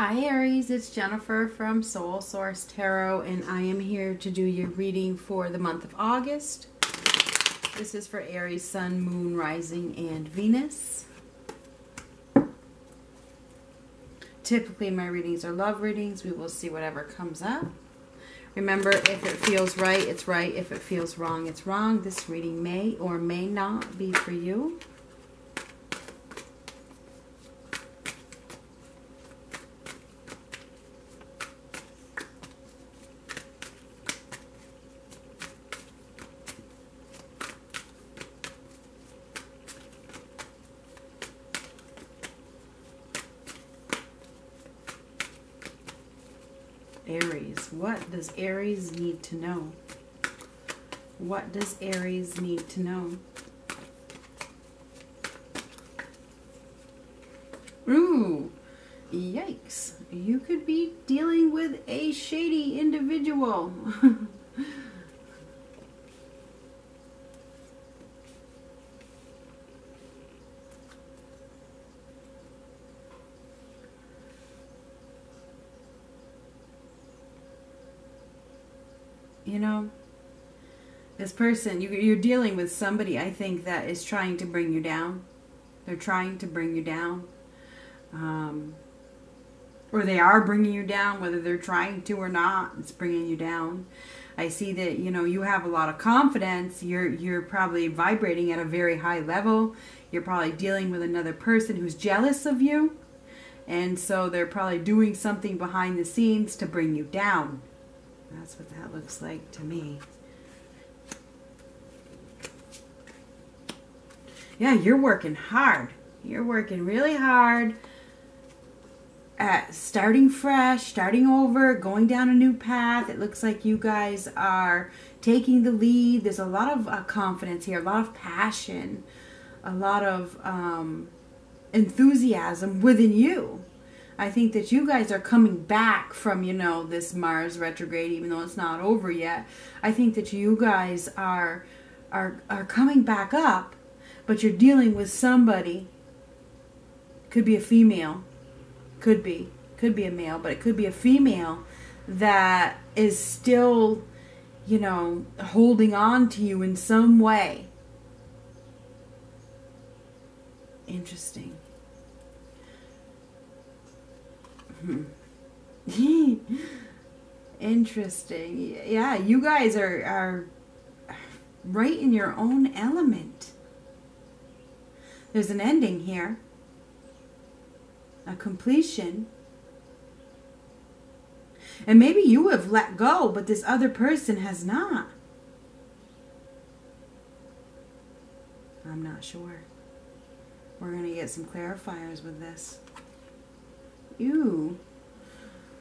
Hi Aries, it's Jennifer from Soul Source Tarot, and I am here to do your reading for the month of August. This is for Aries, Sun, Moon, Rising, and Venus. Typically my readings are love readings. We will see whatever comes up. Remember, if it feels right, it's right. If it feels wrong, it's wrong. This reading may or may not be for you. Aries, what does Aries need to know? What does Aries need to know? Ooh, yikes. You could be dealing with a shady individual. You know, this person, you're dealing with somebody, I think, that is trying to bring you down. They're trying to bring you down. Or they are bringing you down, whether they're trying to or not. It's bringing you down. I see that, you know, you have a lot of confidence. You're probably vibrating at a very high level. You're probably dealing with another person who's jealous of you. And so they're probably doing something behind the scenes to bring you down. That's what that looks like to me. Yeah, you're working hard. You're working really hard at starting fresh, starting over, going down a new path. It looks like you guys are taking the lead. There's a lot of confidence here, a lot of passion, a lot of enthusiasm within you. I think that you guys are coming back from, you know, this Mars retrograde, even though it's not over yet. I think that you guys are coming back up, but you're dealing with somebody. Could be a female, could be a male, but it could be a female that is still, you know, holding on to you in some way. Interesting. Interesting. Yeah, you guys are right in your own element. There's an ending here, a completion. And maybe you have let go, but this other person has not. I'm not sure. We're going to get some clarifiers with this. Ew.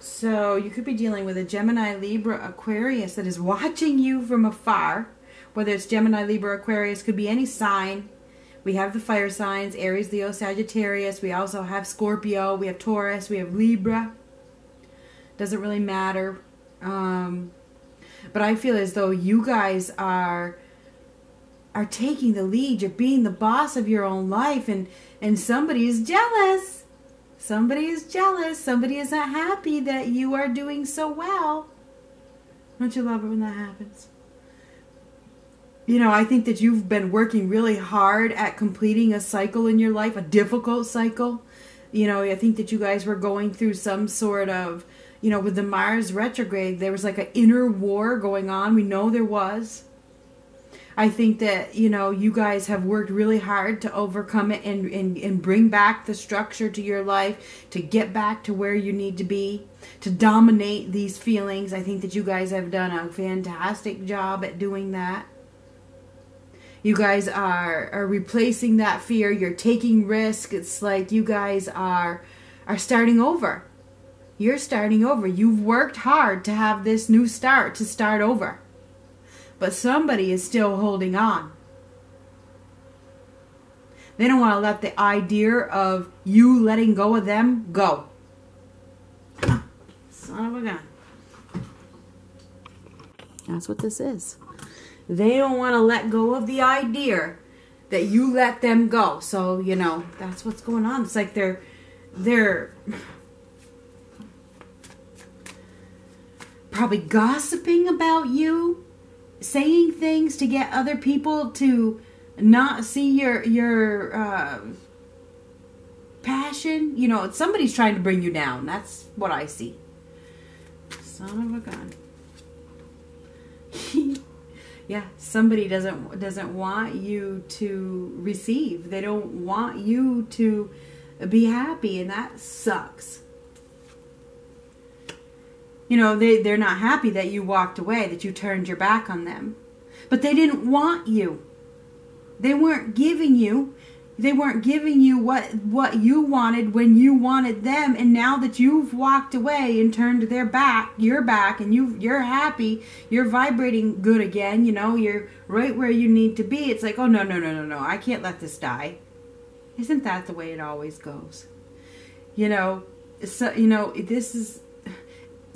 So you could be dealing with a Gemini, Libra, Aquarius that is watching you from afar. Whether it's Gemini, Libra, Aquarius, could be any sign. We have the fire signs, Aries, Leo, Sagittarius. We also have Scorpio. We have Taurus. We have Libra. Doesn't really matter. But I feel as though you guys are taking the lead. You're being the boss of your own life, and somebody is jealous. Somebody is jealous. Somebody isn't happy that you are doing so well. Don't you love it when that happens? You know, I think that you've been working really hard at completing a cycle in your life, a difficult cycle. You know, I think that you guys were going through some sort of, you know, with the Mars retrograde, there was like an inner war going on. We know there was. I think that, you know, you guys have worked really hard to overcome it and bring back the structure to your life, to get back to where you need to be, to dominate these feelings. I think that you guys have done a fantastic job at doing that. You guys are replacing that fear. You're taking risks. It's like you guys are starting over. You're starting over. You've worked hard to have this new start, to start over. But somebody is still holding on. They don't want to let the idea of you letting go of them go. Son of a gun. That's what this is. They don't want to let go of the idea that you let them go. So, you know, that's what's going on. It's like they're probably gossiping about you, saying things to get other people to not see your passion. You know, somebody's trying to bring you down. That's what I see. Son of a gun. Yeah, somebody doesn't want you to receive. They don't want you to be happy, and that sucks. You know, they're not happy that you walked away, that you turned your back on them. But they didn't want you. They weren't giving you what you wanted when you wanted them, and now that you've walked away and turned their back, your back, and you're happy, you're vibrating good again, you know, you're right where you need to be. It's like, oh no, no, no, no, no, I can't let this die. Isn't that the way it always goes? You know, so you know, this is,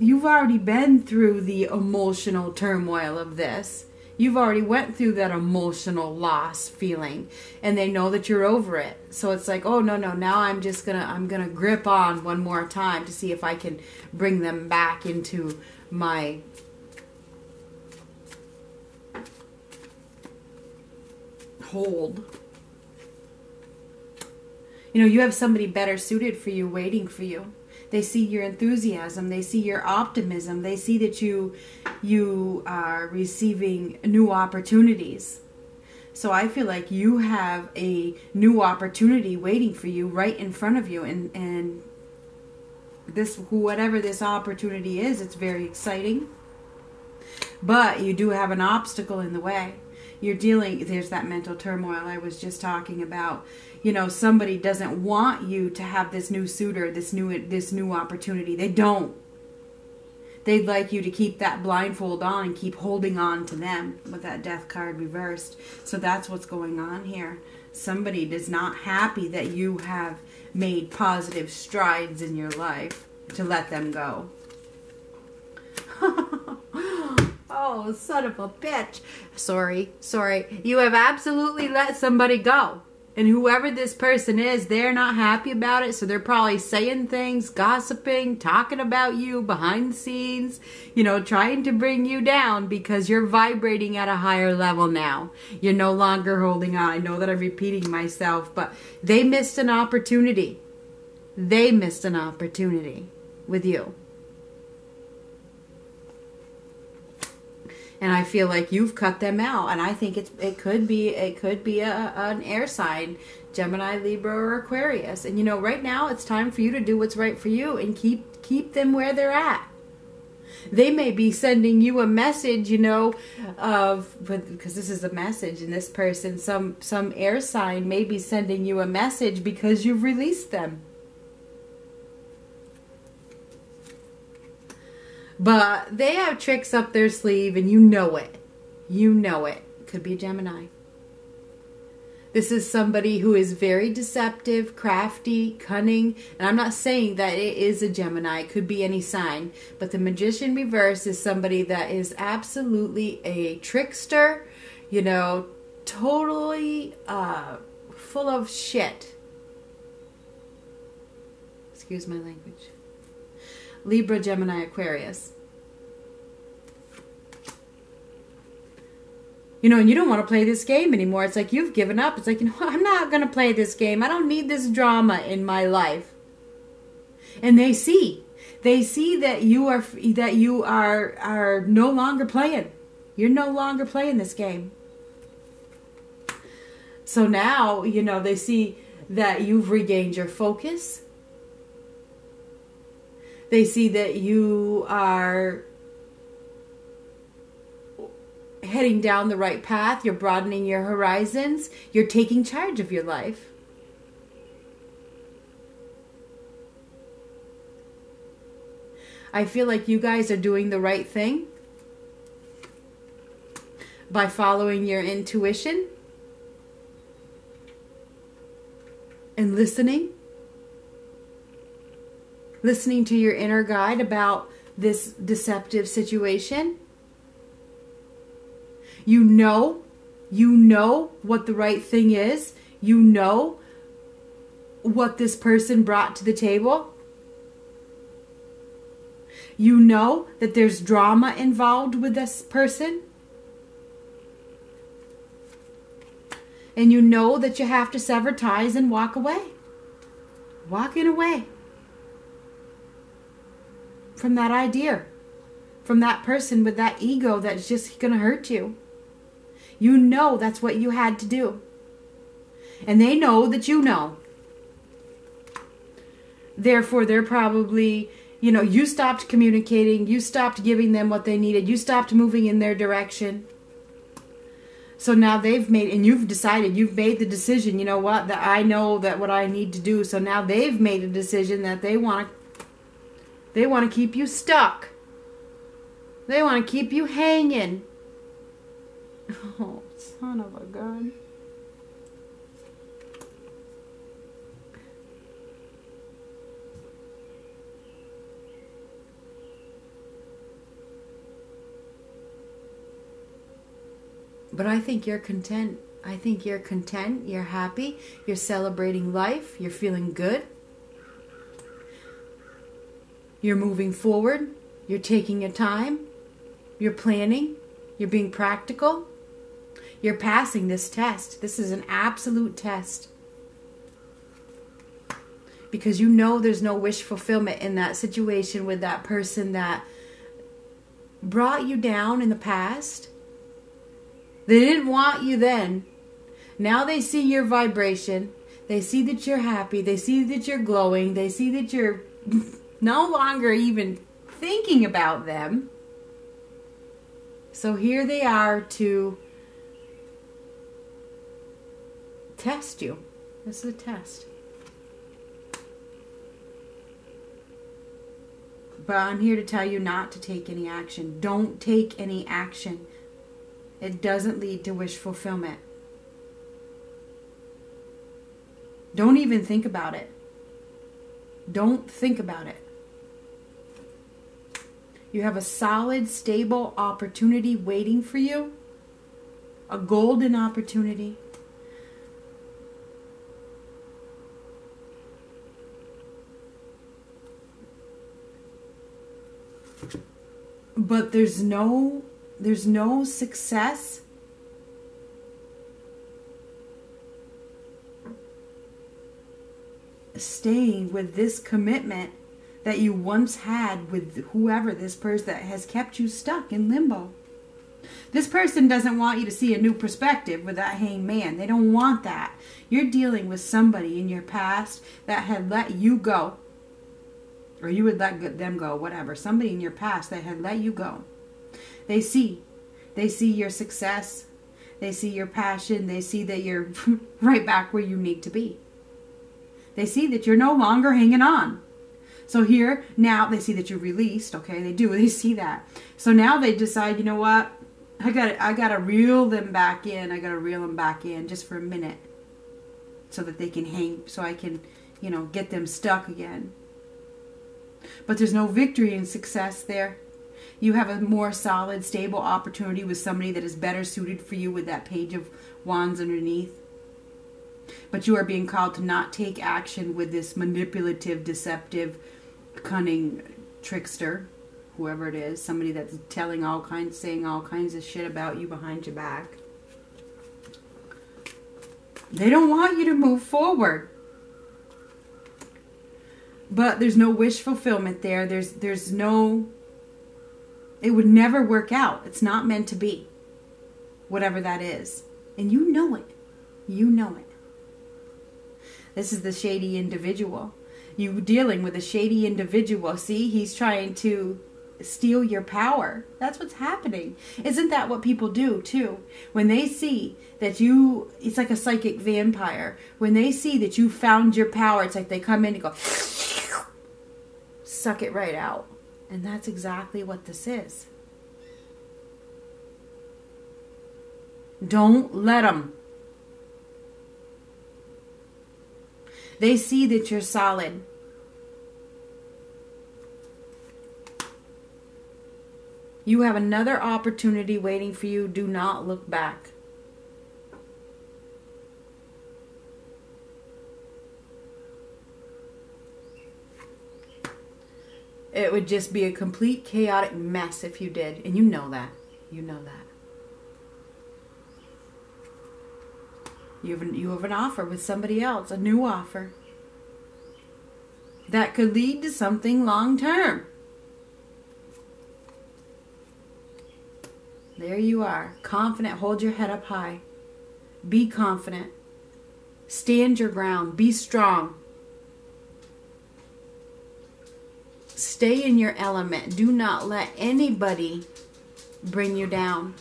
you've already been through the emotional turmoil of this. You've already went through that emotional loss feeling, and they know that you're over it. So it's like, oh no, no, now I'm just gonna grip on one more time to see if I can bring them back into my hold. You know, you have somebody better suited for you waiting for you. They see your enthusiasm. They see your optimism. They see that you are receiving new opportunities. So I feel like you have a new opportunity waiting for you right in front of you. And this, whatever this opportunity is, it's very exciting. But you do have an obstacle in the way. You're dealing, there's that mental turmoil I was just talking about. You know, somebody doesn't want you to have this new suitor, this new opportunity. They don't. They'd like you to keep that blindfold on and keep holding on to them with that death card reversed. So that's what's going on here. Somebody is not happy that you have made positive strides in your life to let them go. Oh, son of a bitch. Sorry. You have absolutely let somebody go. And whoever this person is, they're not happy about it. So they're probably saying things, gossiping, talking about you behind the scenes, you know, trying to bring you down because you're vibrating at a higher level now. You're no longer holding on. I know that I'm repeating myself, but they missed an opportunity. They missed an opportunity with you. And I feel like you've cut them out, and I think it could be an air sign, Gemini, Libra, or Aquarius. And you know, right now it's time for you to do what's right for you and keep them where they're at. They may be sending you a message, you know, because this is a message, and this person, some air sign, may be sending you a message because you've released them. But they have tricks up their sleeve, and you know it. You know it. Could be Gemini. This is somebody who is very deceptive, crafty, cunning. And I'm not saying that it is a Gemini. It could be any sign. But the Magician reverse is somebody that is absolutely a trickster. You know, totally full of shit. Excuse my language. Libra, Gemini, Aquarius. You know, and you don't want to play this game anymore. It's like you've given up. It's like, you know, I'm not going to play this game. I don't need this drama in my life. And they see that you are no longer playing. You're no longer playing this game. So now, you know, they see that you've regained your focus. They see that you are heading down the right path. You're broadening your horizons. You're taking charge of your life. I feel like you guys are doing the right thing by following your intuition and listening. Listening to your inner guide about this deceptive situation. You know what the right thing is. You know what this person brought to the table. You know that there's drama involved with this person. And you know that you have to sever ties and walk away. Walking away from that idea, from that person with that ego that's just going to hurt you. You know that's what you had to do. And they know that you know. Therefore, they're probably, you know, you stopped communicating. You stopped giving them what they needed. You stopped moving in their direction. So now they've made, and you've decided, you've made the decision, you know what, that I know that what I need to do. So now they've made a decision that they want to keep you stuck. They want to keep you hanging. Oh, son of a gun. But I think you're content. I think you're content. You're happy. You're celebrating life. You're feeling good. You're moving forward. You're taking your time. You're planning. You're being practical. You're passing this test. This is an absolute test. Because you know there's no wish fulfillment in that situation with that person that brought you down in the past. They didn't want you then. Now they see your vibration. They see that you're happy. They see that you're glowing. They see that you're no longer even thinking about them. So here they are to test you. This is a test. But I'm here to tell you not to take any action. Don't take any action. It doesn't lead to wish fulfillment. Don't even think about it. Don't think about it. You have a solid, stable opportunity waiting for you. A golden opportunity. But there's no success staying with this commitment that you once had with whoever this person that has kept you stuck in limbo. This person doesn't want you to see a new perspective with that hanged man. They don't want that. You're dealing with somebody in your past that had let you go. Or you would let them go, whatever. Somebody in your past that had let you go. They see your success, they see your passion, they see that you're right back where you need to be. They see that you're no longer hanging on. So here, now, they see that you're released, okay, they do, they see that. So now they decide, you know what, I gotta reel them back in, just for a minute, so that they can hang, so I can, you know, get them stuck again. But there's no victory and success there. You have a more solid, stable opportunity with somebody that is better suited for you with that page of wands underneath. But you are being called to not take action with this manipulative, deceptive, cunning trickster, whoever it is, somebody that's saying all kinds of shit about you behind your back. They don't want you to move forward. But there's no wish fulfillment there. There's no... It would never work out. It's not meant to be. Whatever that is. And you know it. You know it. This is the shady individual. You're dealing with a shady individual. See, he's trying to steal your power. That's what's happening. Isn't that what people do too? When they see that you, it's like a psychic vampire. When they see that you found your power, it's like they come in and go, suck it right out. And that's exactly what this is. Don't let them. They see that you're solid. You have another opportunity waiting for you. Do not look back. It would just be a complete chaotic mess if you did. And you know that. You know that. You have an offer with somebody else, a new offer, that could lead to something long-term. There you are. Confident. Hold your head up high. Be confident. Stand your ground. Be strong. Stay in your element. Do not let anybody bring you down.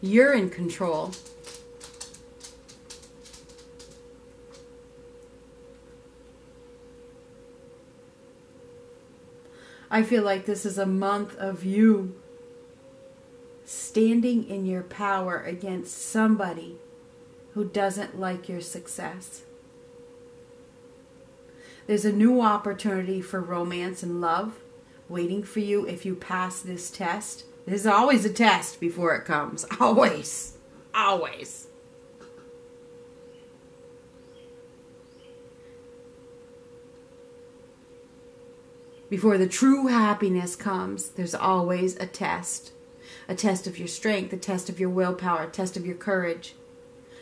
You're in control. I feel like this is a month of you standing in your power against somebody who doesn't like your success. There's a new opportunity for romance and love waiting for you if you pass this test. There's always a test before it comes. Always. Always. Before the true happiness comes, there's always a test. A test of your strength, a test of your willpower, a test of your courage,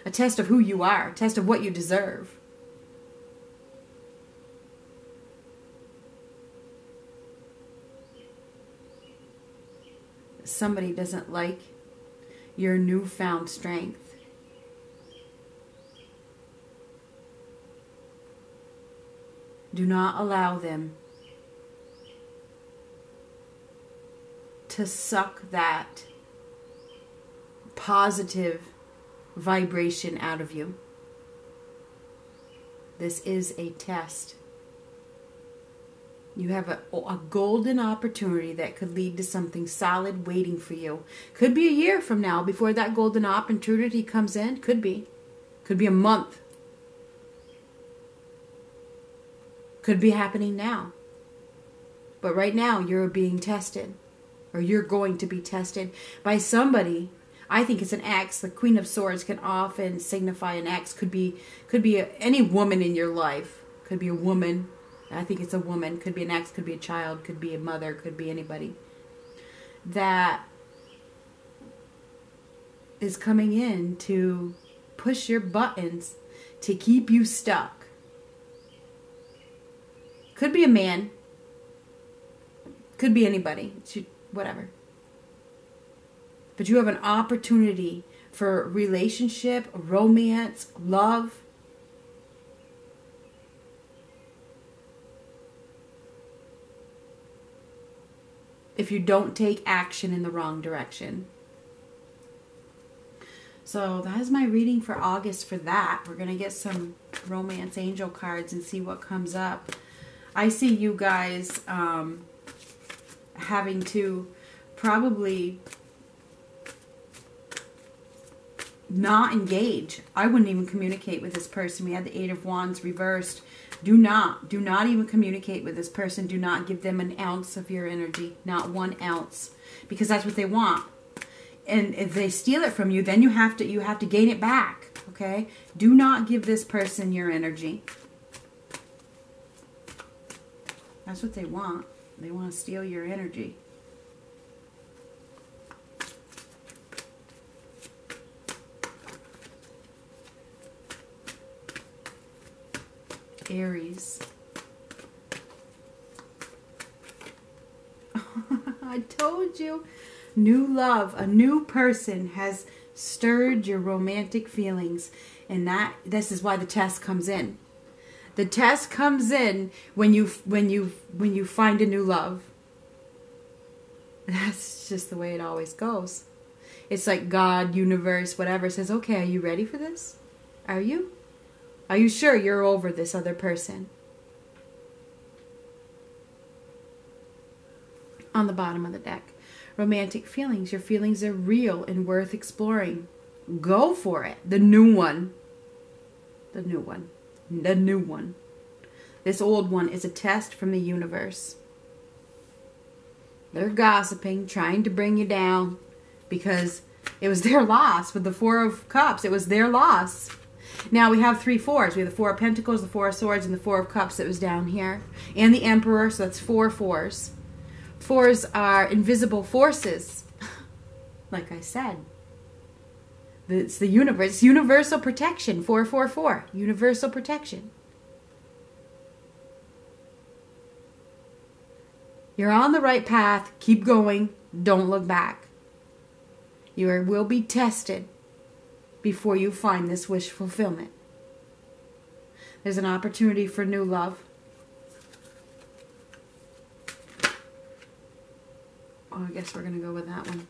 a test of who you are, a test of what you deserve. Somebody doesn't like your newfound strength. Do not allow them to suck that positive vibration out of you. This is a test. You have a golden opportunity that could lead to something solid waiting for you. Could be a year from now before that golden opportunity comes in. Could be. Could be a month. Could be happening now. But right now you're being tested. Or you're going to be tested by somebody. I think it's an axe. The Queen of Swords can often signify an axe. Could be any woman in your life. Could be a woman. I think it's a woman. Could be an axe. Could be a child. Could be a mother. Could be anybody. That is coming in to push your buttons to keep you stuck. Could be a man. Could be anybody. Whatever. But you have an opportunity for relationship, romance, love. If you don't take action in the wrong direction. So that is my reading for August for that. We're going to get some romance angel cards and see what comes up. I see you guys having to probably not engage. I wouldn't even communicate with this person. We had the Eight of Wands reversed. Do not even communicate with this person. Do not give them an ounce of your energy. Not 1 ounce. Because that's what they want. And if they steal it from you, then you have to gain it back. Okay? Do not give this person your energy. That's what they want. They want to steal your energy. Aries. I told you. New love. A new person has stirred your romantic feelings. And this is why the test comes in. The test comes in when you find a new love. That's just the way it always goes. It's like God, universe, whatever says, "Okay, are you ready for this? Are you? Are you sure you're over this other person?" On the bottom of the deck, romantic feelings. Your feelings are real and worth exploring. Go for it. The new one. The new one. The new one. This old one is a test from the universe. They're gossiping, trying to bring you down because it was their loss with the Four of Cups. It was their loss. Now we have three fours. We have the Four of Pentacles, the Four of Swords, and the Four of Cups that was down here. And the Emperor, so that's four fours. Fours are invisible forces. Like I said, it's the universe. It's universal protection, 444, universal protection. You're on the right path. Keep going. Don't look back. You will be tested before you find this wish fulfillment. There's an opportunity for new love. Oh, I guess we're going to go with that one.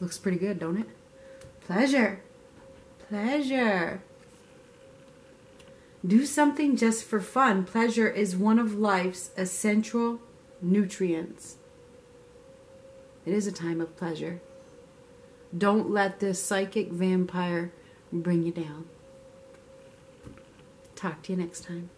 Looks pretty good, don't it? Pleasure. Pleasure. Do something just for fun. Pleasure is one of life's essential nutrients. It is a time of pleasure. Don't let this psychic vampire bring you down. Talk to you next time.